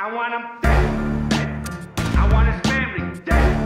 I want him dead. I want his family dead.